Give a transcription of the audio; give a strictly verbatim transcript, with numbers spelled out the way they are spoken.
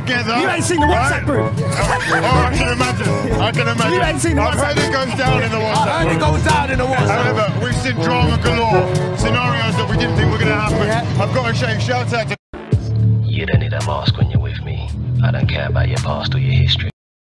together. You ain't seen the WhatsApp group. Oh, I can imagine. I can imagine. You ain't seen the WhatsApp group. I've heard it goes down in the WhatsApp I heard it goes down in the WhatsApp group. However, we've seen drama galore, scenarios that we didn't think were going to happen. Yeah. I've got to say, shout out to... You don't need a mask when you're with me. I don't care about your past or your history.